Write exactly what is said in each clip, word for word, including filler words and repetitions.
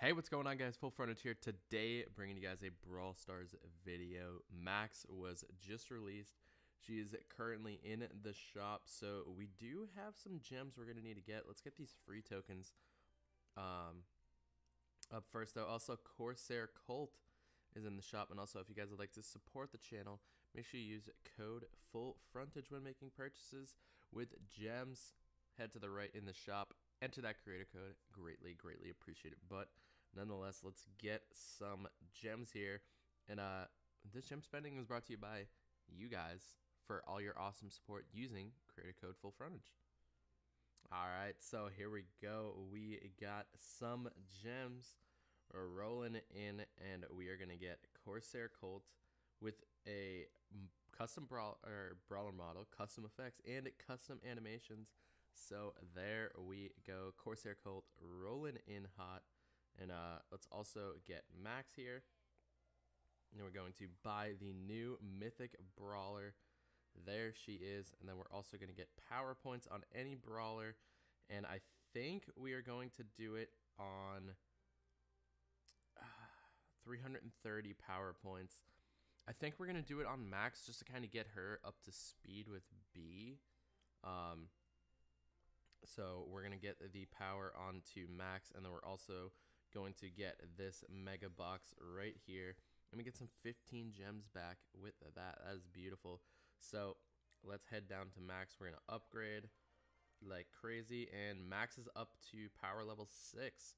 Hey, what's going on, guys? Full Frontage here today, bringing you guys a Brawl Stars video. Max was just released. She is currently in the shop, so we do have some gems we're going to need to get. Let's get these free tokens um, up first, though. Also, Corsair Colt is in the shop, and also, if you guys would like to support the channel, make sure you use code Full Frontage when making purchases with gems. Head to the right in the shop. Enter that creator code. Greatly, greatly appreciate it. But nonetheless, let's get some gems here. And uh, this gem spending was brought to you by you guys for all your awesome support using creator code Full Frontage. All right, so here we go. We got some gems. We're rolling in, and we are gonna get Corsair Colt with a custom brawl or brawler model, custom effects, and custom animations. So there we go, Corsair Colt rolling in hot. And uh, let's also get Max here. And we're going to buy the new Mythic Brawler. There she is. And then we're also going to get power points on any Brawler. And I think we are going to do it on uh, three hundred thirty power points. I think we're going to do it on Max just to kind of get her up to speed with B. Um... So we're going to get the power onto Max, and then we're also going to get this mega box right here. And we get some fifteen gems back with that. That is beautiful. So let's head down to Max. We're going to upgrade like crazy, and Max is up to power level six.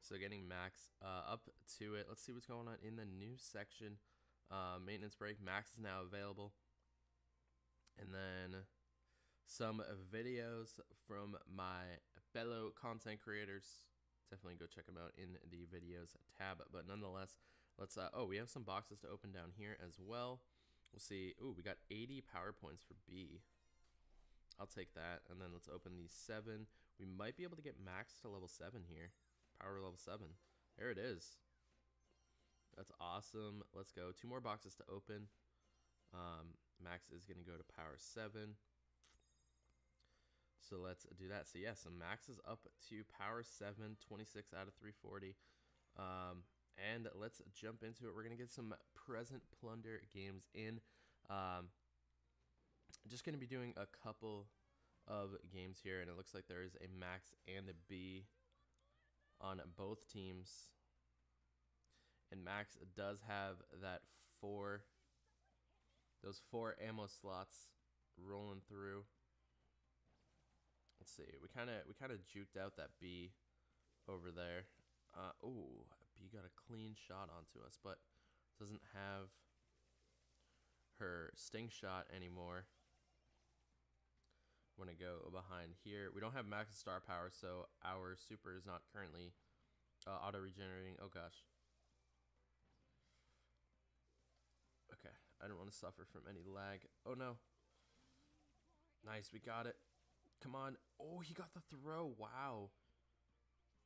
So getting Max uh, up to it. Let's see what's going on in the new section. Uh, maintenance break. Max is now available. And then some videos from my fellow content creators. Definitely go check them out in the videos tab. But nonetheless, let's uh, oh, we have some boxes to open down here as well. We'll see. Ooh, we got eighty power points for B. I'll take that. And then let's open these seven. We might be able to get Max to level seven here. Power level seven. There it is. That's awesome. Let's go. Two more boxes to open. Um, Max is going to go to power seven. So let's do that. So yeah, so Max is up to power seven, twenty-six out of three forty. Um, and let's jump into it. We're going to get some Present Plunder games in. Um, just going to be doing a couple of games here. And it looks like there is a Max and a B on both teams. And Max does have that four, those four ammo slots rolling through. Let's see. We kind of we kind of juked out that B over there. Uh, oh, B got a clean shot onto us, but doesn't have her sting shot anymore. I'm gonna go behind here. We don't have max star power, so our super is not currently uh, auto regenerating. Oh gosh. Okay, I don't want to suffer from any lag. Oh no. Nice, we got it. Come on. Oh, he got the throw. Wow.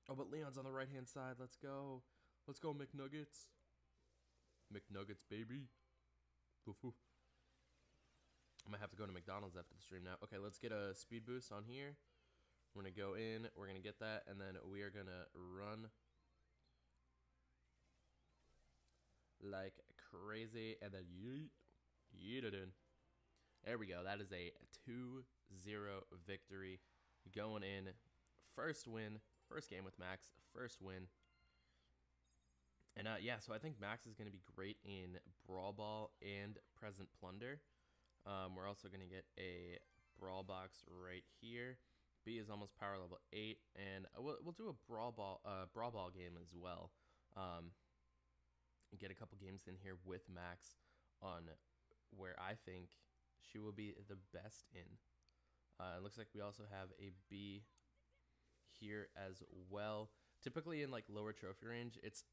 Oh, but Leon's on the right-hand side. Let's go. Let's go, McNuggets. McNuggets, baby. Woof, woof. I might have to go to McDonald's after the stream now. Okay, let's get a speed boost on here. We're going to go in. We're going to get that, and then we are going to run like crazy, and then yeet, yeet it in. There we go. That is a two zero victory going in. First win. First game with Max. First win. And uh, yeah, so I think Max is going to be great in Brawl Ball and Present Plunder. Um, we're also going to get a Brawl Box right here. B is almost power level eight. And we'll, we'll do a Brawl Ball, uh, Brawl Ball game as well. Um, and get a couple games in here with Max on where I think she will be the best in. Uh, it looks like we also have a B here as well. Typically in like lower trophy range, it's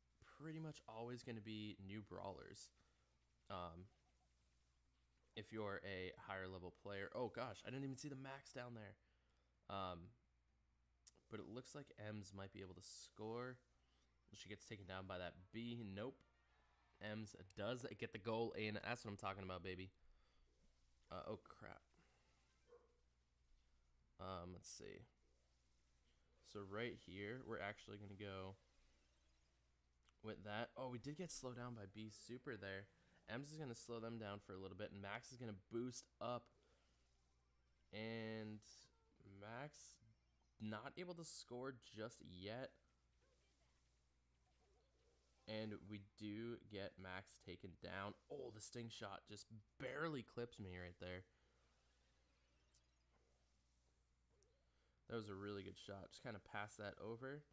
pretty much always going to be new brawlers. Um, if you're a higher level player. Oh gosh, I didn't even see the Max down there. Um, but it looks like Ems might be able to score. She gets taken down by that B. Nope. Ems does get the goal in. That's what I'm talking about, baby. Uh, oh crap. Um, let's see. So right here, we're actually going to go with that. Oh, we did get slowed down by B Super there. Ems is going to slow them down for a little bit, and Max is going to boost up. And Max not able to score just yet. And we do get Max taken down. Oh, the sting shot just barely clips me right there. That was a really good shot. Just kind of pass that over.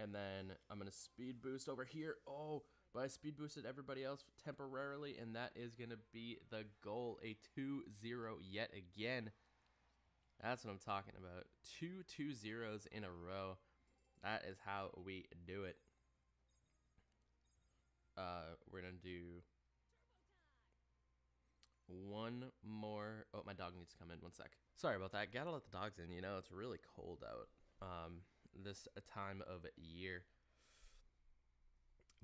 And then I'm going to speed boost over here. Oh, but I speed boosted everybody else temporarily. And that is going to be the goal. A two zero yet again. That's what I'm talking about. Two two zeros in a row. That is how we do it. Uh, we're going to do one more. Oh, my dog needs to come in. One sec. Sorry about that. Gotta let the dogs in. You know, it's really cold out um, this time of year.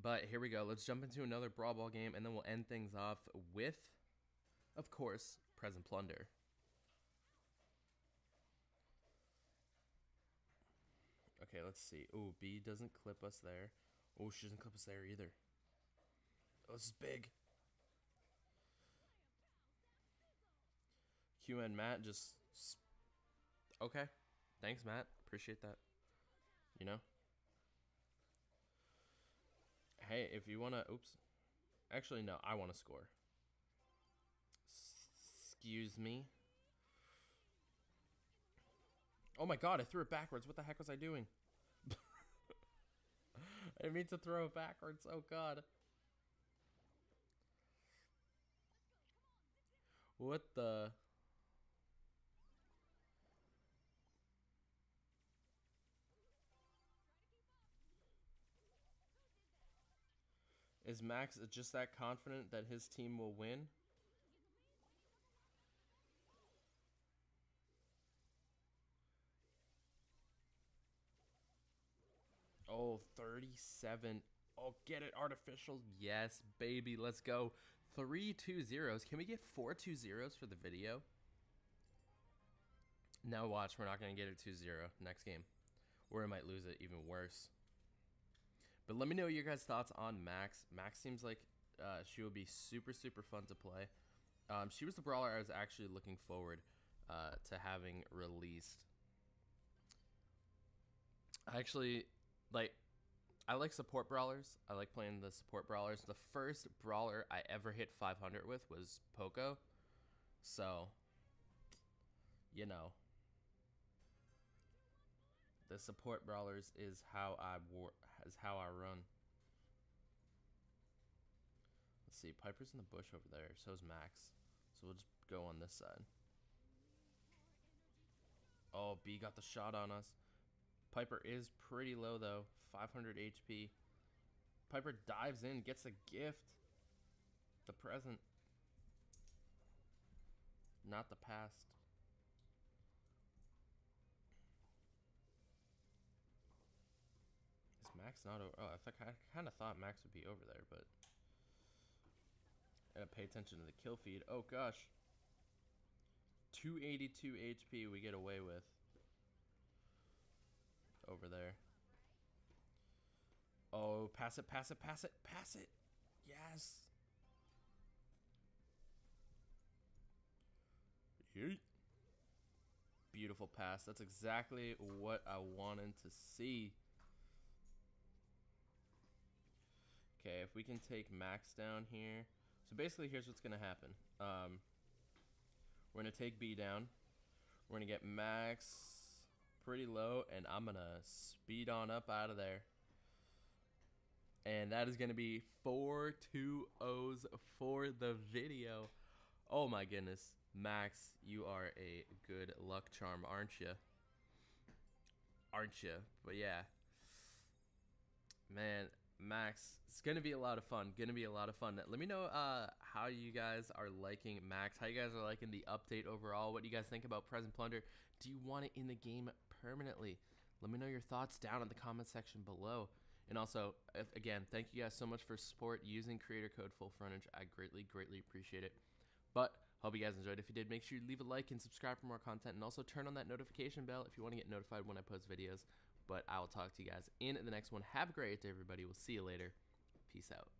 But here we go. Let's jump into another Brawl Ball game, and then we'll end things off with, of course, Present Plunder. Okay, let's see. Oh, B doesn't clip us there. Oh, she doesn't clip us there either. Oh, this is big. Q and Matt just... Okay. Thanks, Matt. Appreciate that. You know? Hey, if you want to... Oops. Actually, no. I want to score. S excuse me. Oh my god, I threw it backwards. What the heck was I doing? I didn't mean to throw it backwards. Oh god. What the... Is Max just that confident that his team will win? Oh, thirty-seven. Oh, get it, artificial. Yes, baby, let's go. Three two zeros. Can we get four two zeros for the video? Now watch, we're not going to get a two zero next game. Or I might lose it even worse. But let me know your guys' thoughts on Max. Max seems like uh, she will be super, super fun to play. Um, she was the brawler I was actually looking forward uh, to having released. I actually, like, I like support brawlers. I like playing the support brawlers. The first brawler I ever hit five hundred with was Poco. So, you know. The support brawlers is how I war is how I run. Let's see, Piper's in the bush over there. So's Max. So we'll just go on this side. Oh, B got the shot on us. Piper is pretty low though, five hundred H P. Piper dives in, gets a gift. The present, not the past. Is Max not over? Oh, I, th I kind of thought Max would be over there, but I gotta pay attention to the kill feed. Oh gosh, two eighty-two H P we get away with over there. Oh, pass it, pass it, pass it, pass it. Yes. Yeet. Beautiful pass. That's exactly what I wanted to see. Okay, if we can take Max down here. So basically, here's what's going to happen. Um, we're going to take B down. We're going to get Max pretty low, and I'm going to speed on up out of there. And that is going to be four two zeros for the video. Oh my goodness. Max, you are a good luck charm, aren't you? Aren't you? But yeah. Man... Max, it's gonna be a lot of fun. Gonna be a lot of fun. Let me know uh, how you guys are liking Max. How you guys are liking the update overall. What do you guys think about Present Plunder? Do you want it in the game permanently? Let me know your thoughts down in the comment section below. And also, again, thank you guys so much for support using creator code FullFrontage. I greatly, greatly appreciate it. But hope you guys enjoyed. If you did, make sure you leave a like and subscribe for more content. And also turn on that notification bell if you want to get notified when I post videos. But I will talk to you guys in the next one. Have a great day, everybody. We'll see you later. Peace out.